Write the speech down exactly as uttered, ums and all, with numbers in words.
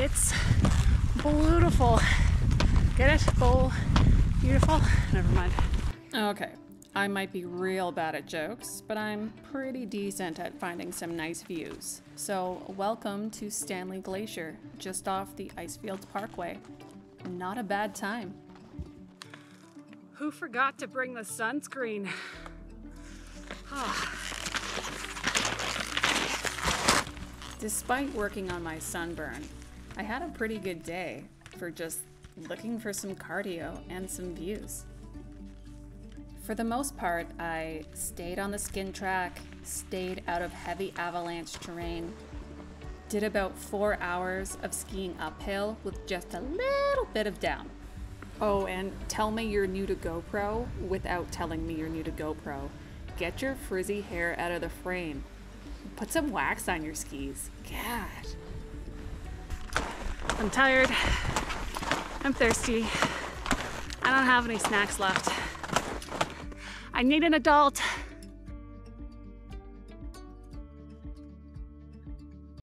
It's beautiful. Get it? Bowl. Beautiful. Never mind. Okay. I might be real bad at jokes, but I'm pretty decent at finding some nice views. So welcome to Stanley Glacier, just off the Icefields Parkway. Not a bad time. Who forgot to bring the sunscreen? Oh. Despite working on my sunburn, I had a pretty good day for just looking for some cardio and some views. For the most part, I stayed on the skin track, stayed out of heavy avalanche terrain, did about four hours of skiing uphill with just a little bit of down. Oh, and tell me you're new to GoPro without telling me you're new to GoPro. Get your frizzy hair out of the frame. Put some wax on your skis. God. I'm tired. I'm thirsty. I don't have any snacks left. I need an adult.